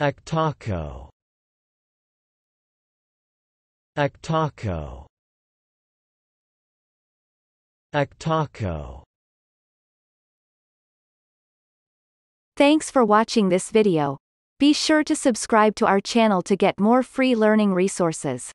ECTACO. ECTACO. ECTACO. Thanks for watching this video. Be sure to subscribe to our channel to get more free learning resources.